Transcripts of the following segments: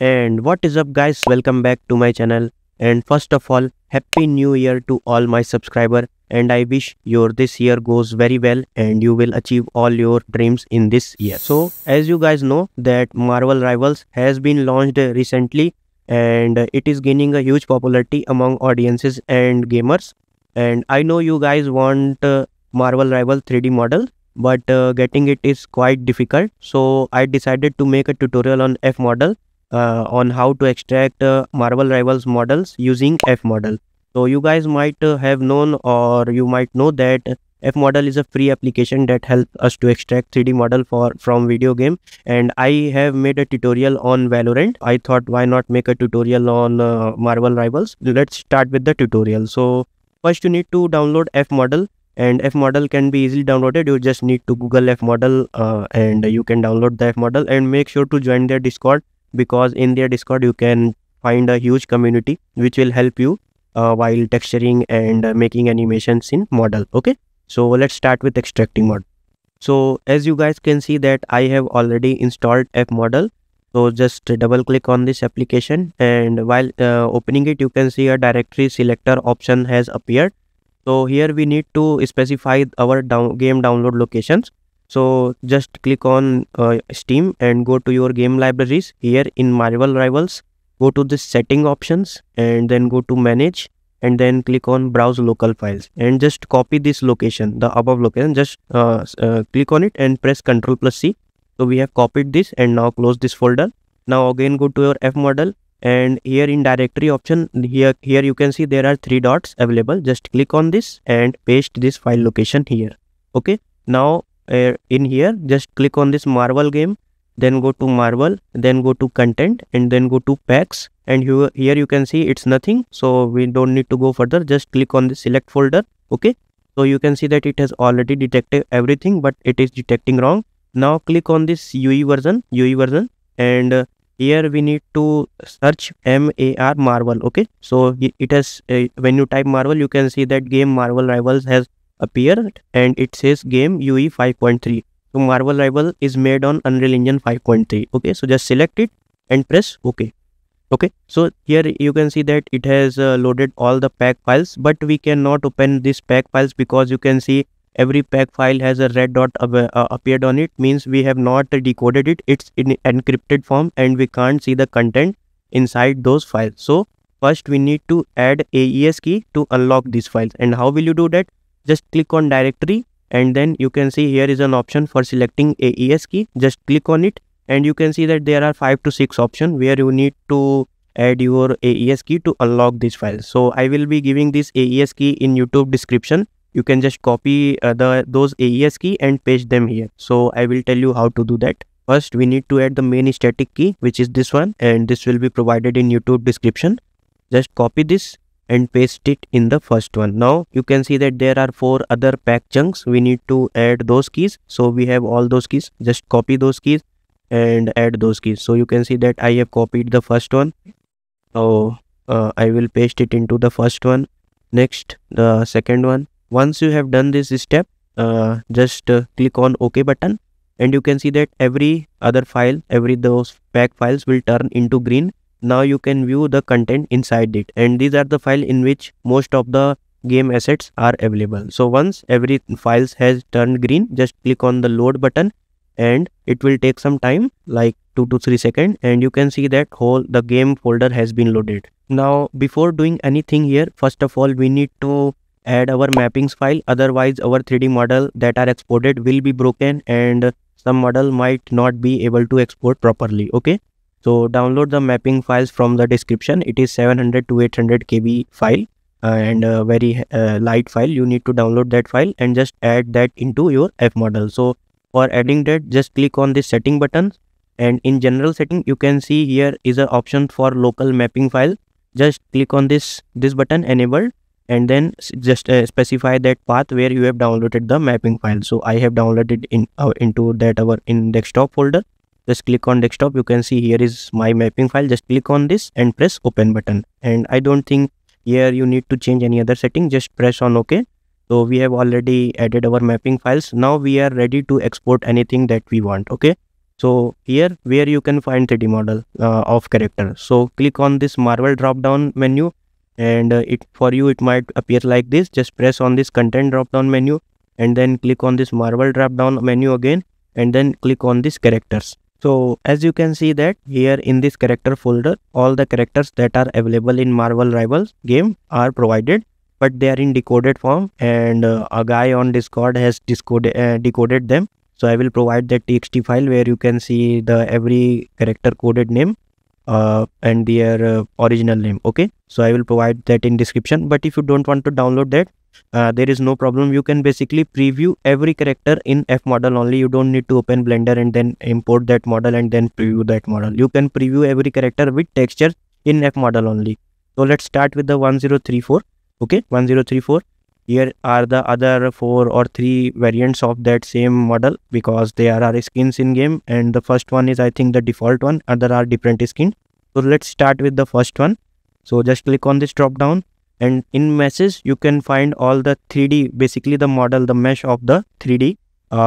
And what is up guys, welcome back to my channel, and first of all happy new year to all my subscribers, and I wish your this year goes very well and you will achieve all your dreams in this year. So as you guys know that Marvel Rivals has been launched recently and it is gaining a huge popularity among audiences and gamers, and I know you guys want Marvel Rivals 3D model, but getting it is quite difficult. So I decided to make a tutorial on FModel on how to extract Marvel Rivals models using FModel. So you guys might have known, or you might know, that FModel is a free application that helps us to extract 3D model from video game. And I have made a tutorial on Valorant. I thought why not make a tutorial on Marvel Rivals. Let's start with the tutorial. So first you need to download FModel, and FModel can be easily downloaded. You just need to Google FModel and you can download the FModel, and make sure to join their Discord, because in their Discord you can find a huge community which will help you while texturing and making animations in model. Okay, so let's start with extracting model. So as you guys can see that I have already installed FModel, so just double click on this application, and while opening it you can see a directory selector option has appeared. So here we need to specify our game download locations. So just click on Steam and go to your game libraries. Here in Marvel Rivals, go to the setting options and then go to manage, and then click on browse local files, and just copy this location, the above location. Just click on it and press Ctrl+C. So we have copied this, and now close this folder. Now again go to your FModel, and here in directory option, here you can see there are 3 dots available. Just click on this and paste this file location here. Okay, now in here just click on this Marvel game, then go to Marvel, then go to content, and then go to packs, and here you can see it's nothing, so we don't need to go further. Just click on the select folder. Okay, so you can see that it has already detected everything, but it is detecting wrong. Now click on this UE version, and here we need to search Marvel. Okay, so it has when you type Marvel, you can see that game Marvel Rivals has appeared, and it says game UE 5.3. So Marvel Rival is made on Unreal Engine 5.3. okay, so just select it and press OK. Okay, so here you can see that it has loaded all the pack files, but we cannot open these pack files because you can see every pack file has a red dot appeared on it, means we have not decoded it. It's in encrypted form and we can't see the content inside those files. So first we need to add AES key to unlock these files. And how will you do that? Just click on directory, and then you can see here is an option for selecting AES key. Just click on it, and you can see that there are 5 to 6 options where you need to add your AES key to unlock these files. So I will be giving this AES key in YouTube description. You can just copy those AES key and paste them here. So I will tell you how to do that. First we need to add the main static key, which is this one, and this will be provided in YouTube description. Just copy this and paste it in the first one. Now you can see that there are 4 other pack chunks. We need to add those keys, so we have all those keys. Just copy those keys and add those keys. So you can see that I have copied the first one, so I will paste it into the first one. Next the second one. Once you have done this step, just click on OK button, and you can see that every other file, those pack files will turn into green. Now you can view the content inside it, and these are the files in which most of the game assets are available. So once every files has turned green, just click on the load button, and it will take some time, like 2 to 3 seconds, and you can see that the game folder has been loaded. Now before doing anything here, first of all we need to add our mappings file, otherwise our 3D model that are exported will be broken and some model might not be able to export properly. Okay, so download the mapping files from the description. It is 700 to 800 KB file, and a very light file. You need to download that file and just add that into your FModel. So for adding that, just click on this setting button, and in general setting you can see here is an option for local mapping file. Just click on this button enable, and then just specify that path where you have downloaded the mapping file. So I have downloaded into that in desktop folder. Just click on desktop. You can see here is my mapping file. Just click on this and press open button. And I don't think here you need to change any other setting. Just press on OK. So we have already added our mapping files. Now we are ready to export anything that we want. Okay, So here where you can find 3D model of character. So click on this Marvel drop down menu, and it might appear like this. Just press on this content drop down menu and then click on this Marvel drop down menu again, and then click on this characters. So as you can see that here in this character folder, all the characters that are available in Marvel Rivals game are provided, but they are in decoded form, and a guy on Discord has decoded them. So I will provide that txt file where you can see the every character coded name and their original name. Okay, so I will provide that in description, but if you don't want to download that, there is no problem. You can basically preview every character in FModel only. You don't need to open Blender and then import that model and then preview that model. You can preview every character with textures in FModel only. So let's start with the 1034. Okay, 1034. Here are the other 4 or 3 variants of that same model, because there are skins in game, and the first one is I think the default one. Other are different skins. So let's start with the first one. So just click on this drop down, and in meshes you can find all the 3D, basically the model, the mesh of the 3D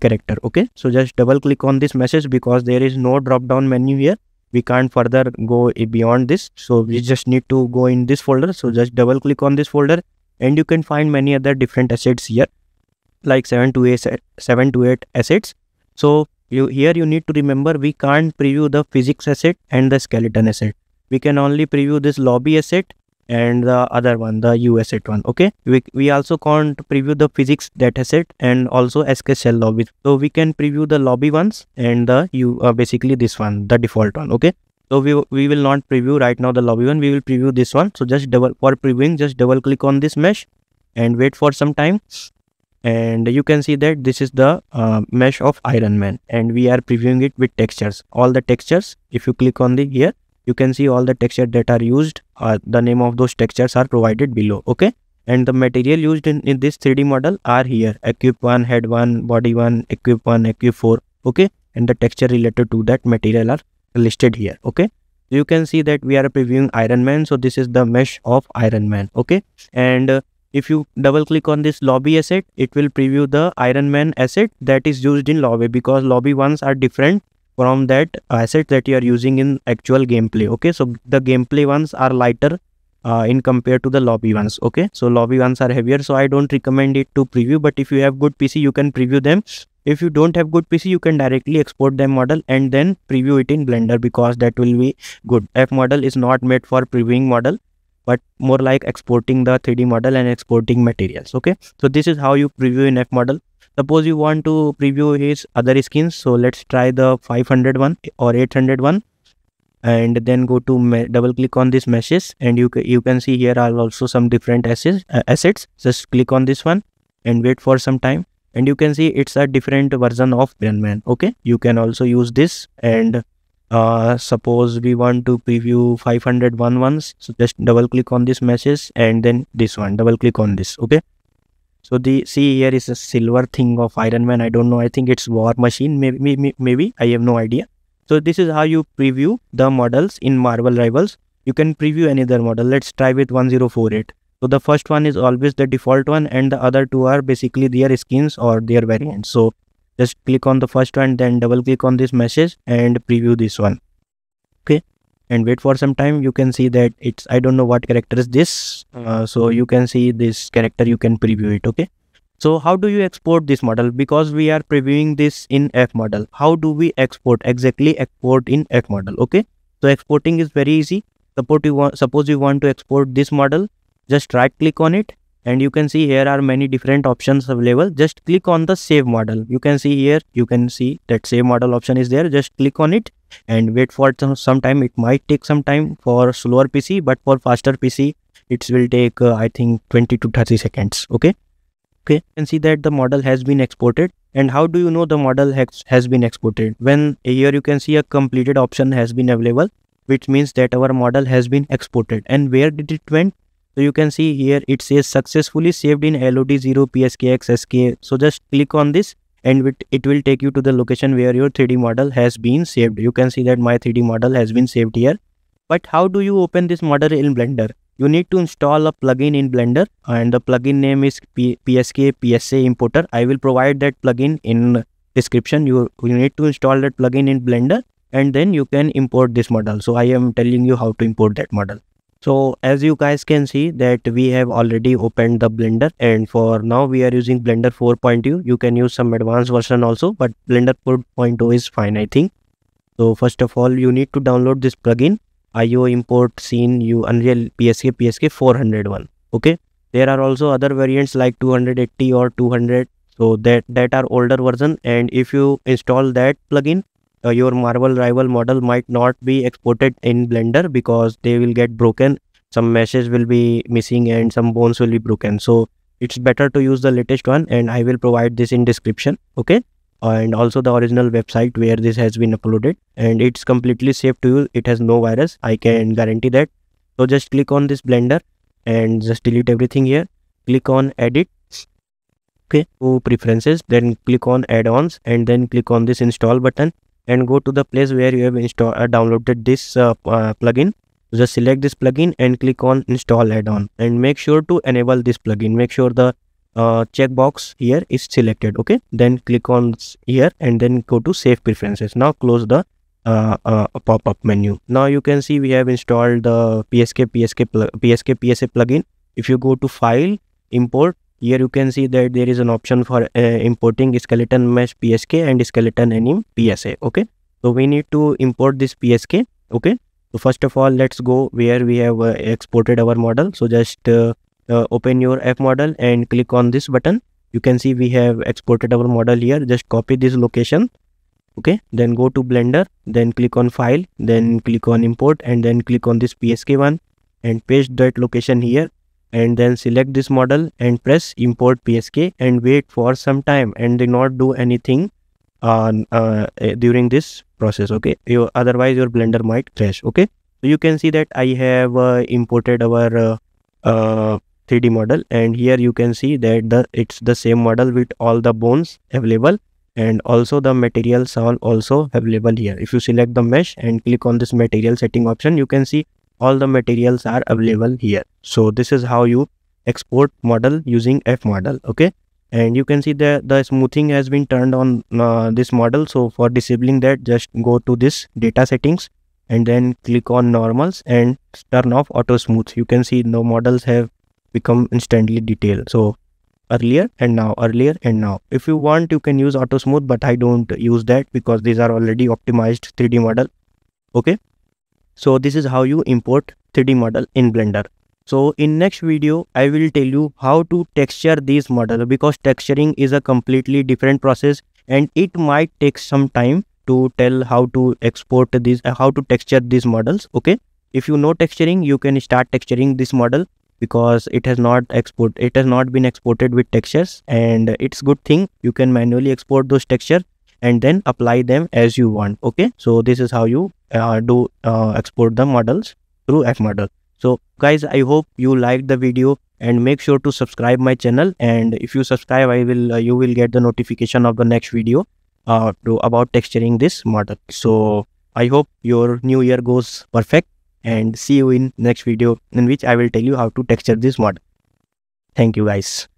character. Okay, so just double click on this meshes, because there is no drop down menu here. We can't further go beyond this, so we just need to go in this folder. So just double click on this folder, and you can find many other different assets here, like 7 to 8 assets. So here you need to remember, we can't preview the physics asset and the skeleton asset. We can only preview this lobby asset and the other one, the U asset one. Okay, we also can't preview the physics dataset and also SK shell lobby. So we can preview the lobby ones and the basically this one, the default one. Okay, so we will not preview right now the lobby one. We will preview this one. So just for previewing just double click on this mesh and wait for some time, and you can see that this is the mesh of Iron Man, and we are previewing it with textures, all the textures. If you click on the here, you can see all the textures that are used. The name of those textures are provided below. Okay, and the material used in this 3D model are here: equip 1, head 1, body 1, equip 1, equip 4. Okay, and the texture related to that material are listed here. Okay, you can see that we are previewing Iron Man, so this is the mesh of Iron Man. Okay, and if you double click on this lobby asset, it will preview the Iron Man asset that is used in lobby, because lobby ones are different from that asset that you are using in actual gameplay. Okay, so the gameplay ones are lighter in compared to the lobby ones. Okay, so lobby ones are heavier, so I don't recommend it to preview, but if you have good PC you can preview them. If you don't have good PC, you can directly export the model and then preview it in Blender, because that will be good. FModel is not made for previewing model, but more like exporting the 3D model and exporting materials. Okay, so this is how you preview in FModel. Suppose you want to preview his other skins, so let's try the 500 one or 800 one, and then go to double click on this meshes, and you can see here are also some different assets. Just click on this one and wait for some time, and you can see it's a different version of Iron Man. Okay, you can also use this, and suppose we want to preview 501 ones, so just double click on this meshes and then this one, double click on this. Okay, so see here is a silver thing of Iron Man. I don't know, I think it's War Machine, maybe, I have no idea. So this is how you preview the models in Marvel Rivals. You can preview any other model. Let's try with 1048. So the first one is always the default one, and the other two are basically their skins or their variants. So just click on the first one, then double click on this message and preview this one. Okay, and wait for some time. You can see that it's, I don't know what character is this, so you can see this character, you can preview it. Okay, so how do you export this model? Because we are previewing this in FModel, how do we exactly export in FModel? Okay, so exporting is very easy. Suppose you want to export this model, just right click on it, and you can see here are many different options available. Just click on the save model. You can see here, you can see that save model option is there. Just click on it and wait for some time. It might take some time for slower PC, but for faster PC it will take I think 20 to 30 seconds. Okay, you can see that the model has been exported. And how do you know the model has been exported? When here you can see a completed option has been available, which means that our model has been exported. And where did it went? So you can see here it says successfully saved in LOD0 PSKX SK. So just click on this, and it will take you to the location where your 3D model has been saved. You can see that my 3D model has been saved here. But how do you open this model in Blender? You need to install a plugin in Blender, and the plugin name is PSK PSA Importer. I will provide that plugin in description. You need to install that plugin in Blender, and then you can import this model. So I am telling you how to import that model. So as you guys can see that we have already opened the Blender, and for now we are using Blender 4.2. You can use some advanced version also, but Blender 4.0 is fine, I think. So first of all, you need to download this plugin, IO import scene Unreal PSK 401. Okay, there are also other variants like 280 or 200. So that are older version, and if you install that plugin, your Marvel Rival model might not be exported in Blender because they will get broken. Some meshes will be missing and some bones will be broken. So it's better to use the latest one, and I will provide this in description. Okay, and also the original website where this has been uploaded, and it's completely safe to use. It has no virus, I can guarantee that. So just click on this Blender and just delete everything here. Click on edit. Okay, go preferences, then click on add-ons, and then click on this install button. And go to the place where you have downloaded this plugin. Just select this plugin and click on install add-on, and make sure to enable this plugin. Make sure the checkbox here is selected. Okay, then click on here and then go to save preferences. Now close the pop-up menu. Now you can see we have installed the PSK PSA plugin. If you go to file, import, here you can see that there is an option for importing skeleton mesh PSK and skeleton anim PSA. Okay, so we need to import this PSK. Okay, so first of all, let's go where we have exported our model. So just open your FModel and click on this button. You can see we have exported our model here. Just copy this location. Okay, then go to Blender, then click on file, then click on import, and then click on this PSK one and paste that location here. And then select this model and press import PSK and wait for some time, and do not do anything during this process. Okay, otherwise your Blender might crash. Okay, so you can see that I have imported our 3D model, and here you can see that it's the same model with all the bones available, and also the materials are also available here. If you select the mesh and click on this material setting option, you can see all the materials are available here. So this is how you export model using FModel. Okay, and you can see that the smoothing has been turned on this model. So for disabling that, just go to this data settings and then click on normals and turn off auto smooth. You can see no models have become instantly detailed. So earlier and now, earlier and now. If you want, you can use auto smooth, but I don't use that because these are already optimized 3D model. Okay, so this is how you import 3D model in Blender. So in next video, I will tell you how to texture these model, because texturing is a completely different process, and it might take some time to tell how to export these, how to texture these models. Okay, if you know texturing, you can start texturing this model because it has not been exported with textures, and it's good thing you can manually export those textures and then apply them as you want. Okay, so this is how you export the models through FModel. So guys, I hope you liked the video, and make sure to subscribe my channel, and if you subscribe, you will get the notification of the next video about texturing this model. So I hope your new year goes perfect, and see you in next video, in which I will tell you how to texture this model. Thank you guys.